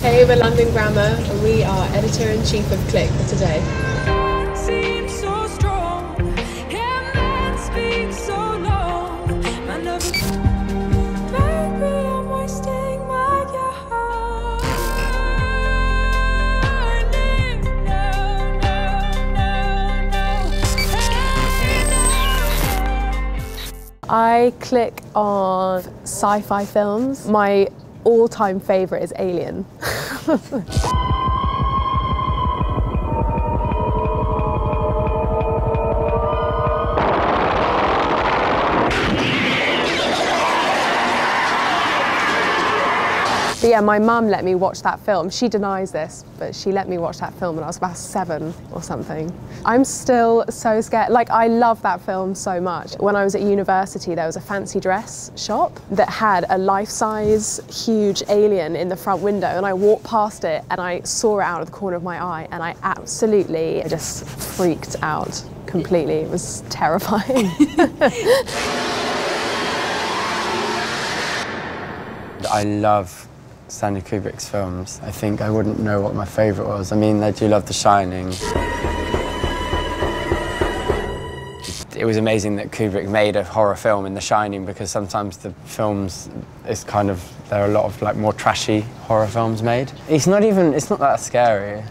Hey, we're London Grammar and we are Editor-in-Chief of Click for today. I click on sci-fi films. My all-time favourite is Alien. But yeah, my mum let me watch that film. She denies this, but she let me watch that film when I was about 7 or something. I'm still so scared. Like, I love that film so much. When I was at university, there was a fancy dress shop that had a life-size, huge alien in the front window, and I walked past it and I saw it out of the corner of my eye, and I absolutely just freaked out completely. It was terrifying. I love Stanley Kubrick's films. I think I wouldn't know what my favourite was. I mean, I do love The Shining. It was amazing that Kubrick made a horror film in The Shining, because sometimes the films, it's kind of, there are a lot of like more trashy horror films made. It's not that scary.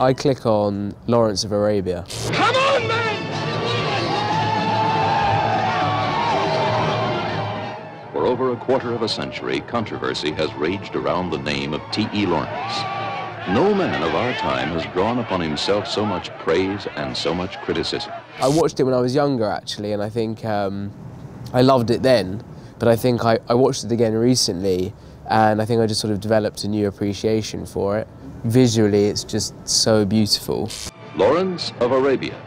I click on Lawrence of Arabia. Come on, man! For over a quarter of a century, controversy has raged around the name of T.E. Lawrence. No man of our time has drawn upon himself so much praise and so much criticism. I watched it when I was younger, actually, and I think I loved it then, but I think I watched it again recently, and I think I just sort of developed a new appreciation for it. Visually, it's just so beautiful. Lawrence of Arabia.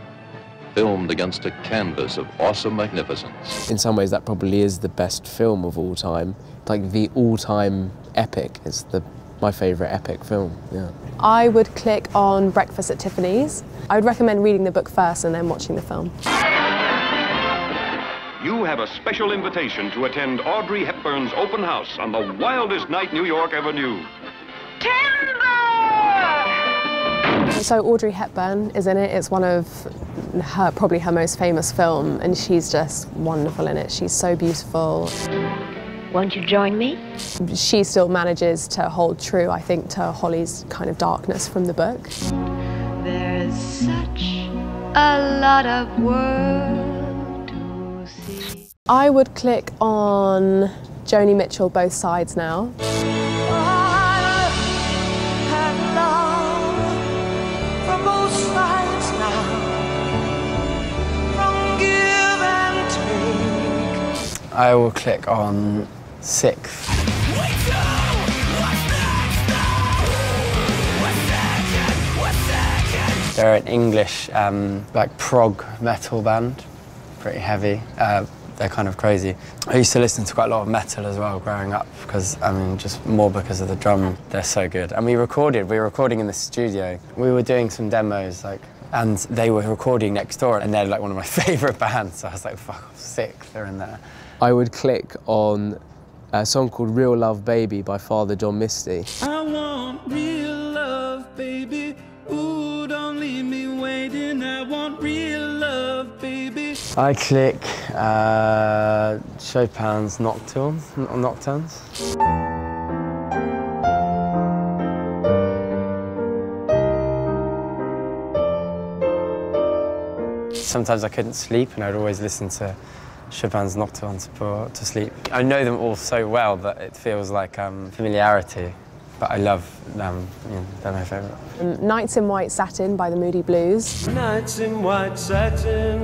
Filmed against a canvas of awesome magnificence. In some ways, that probably is the best film of all time. Like the all-time epic. It's my favourite epic film, yeah. I would click on Breakfast at Tiffany's. I would recommend reading the book first and then watching the film. You have a special invitation to attend Audrey Hepburn's open house on the wildest night New York ever knew. So Audrey Hepburn is in it. It's one of probably her most famous film, and she's just wonderful in it. She's so beautiful. Won't you join me? She still manages to hold true, I think, to Holly's kind of darkness from the book. There's such a lot of world to see. I would click on Joni Mitchell, Both Sides Now. I will click on Sixth. They're an English like prog metal band, pretty heavy. They're kind of crazy. I used to listen to quite a lot of metal as well growing up, because I mean, just more because of the drum. They're so good. And we were recording in the studio. We were doing some demos, like. And they were recording next door, and they're like one of my favourite bands, so I was like, fuck off, sick, they're in there. I would click on a song called Real Love Baby by Father John Misty. I want real love, baby, ooh, don't leave me waiting, I want real love, baby. I click Chopin's Nocturnes. Sometimes I couldn't sleep, and I'd always listen to Chopin's Nocturnes to sleep. I know them all so well that it feels like familiarity, but I love them. They're my favourite. Nights in White Satin by the Moody Blues. Nights in white satin,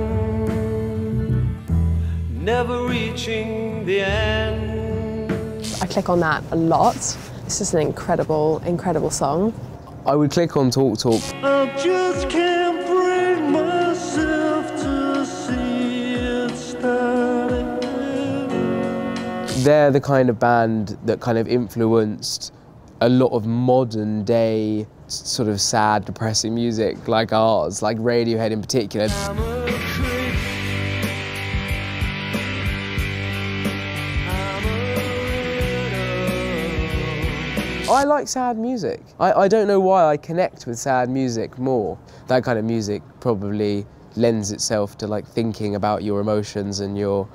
never reaching the end. I click on that a lot. It's just an incredible, incredible song. I would click on Talk Talk. I just can't bring myself. They're the kind of band that kind of influenced a lot of modern day sort of sad, depressing music like ours, like Radiohead in particular. I like sad music. I don't know why I connect with sad music more. That kind of music probably lends itself to like thinking about your emotions and your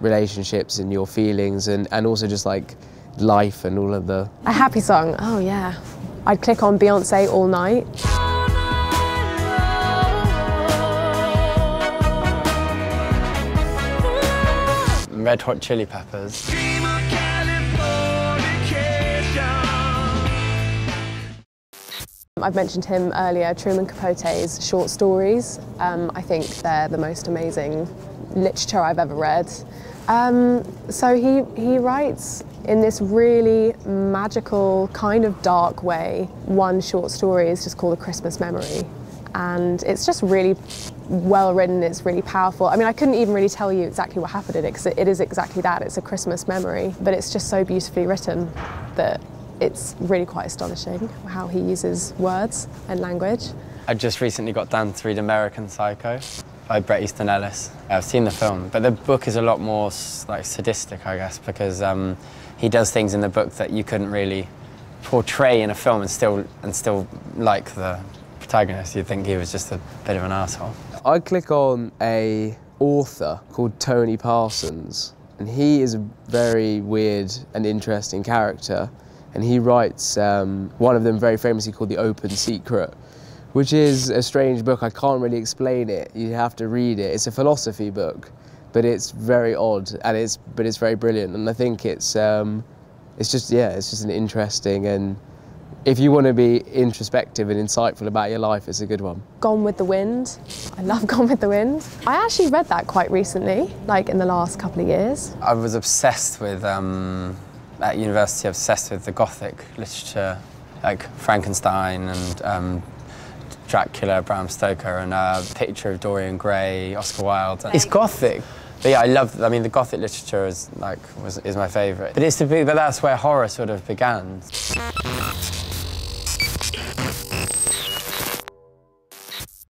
relationships and your feelings and also just like life and all of the... A happy song, oh yeah. I'd click on Beyonce all night. Red Hot Chili Peppers. I've mentioned him earlier, Truman Capote's short stories. I think they're the most amazing literature I've ever read. So he writes in this really magical, kind of dark way. One short story is just called A Christmas Memory. And it's just really well written, it's really powerful. I mean, I couldn't even really tell you exactly what happened in it, because it is exactly that, it's a Christmas memory. But it's just so beautifully written that it's really quite astonishing how he uses words and language. I just recently got down to read American Psycho by Bret Easton Ellis. I've seen the film, but the book is a lot more like sadistic, I guess, because he does things in the book that you couldn't really portray in a film and still like the protagonist. You'd think he was just a bit of an asshole. I click on a author called Tony Parsons, and he is a very weird and interesting character, and he writes one of them very famously called The Open Secret, which is a strange book. I can't really explain it. You have to read it. It's a philosophy book, but it's very odd, and it's very brilliant. And I think it's just, yeah, it's just an interesting, and if you want to be introspective and insightful about your life, it's a good one. Gone with the Wind. I love Gone with the Wind. I actually read that quite recently, like in the last couple of years. I was obsessed with, at university, obsessed with the Gothic literature, like Frankenstein and Dracula, Bram Stoker, and Picture of Dorian Gray, Oscar Wilde. It's Gothic, but yeah, I love. I mean, the Gothic literature is my favourite. But that's where horror sort of began.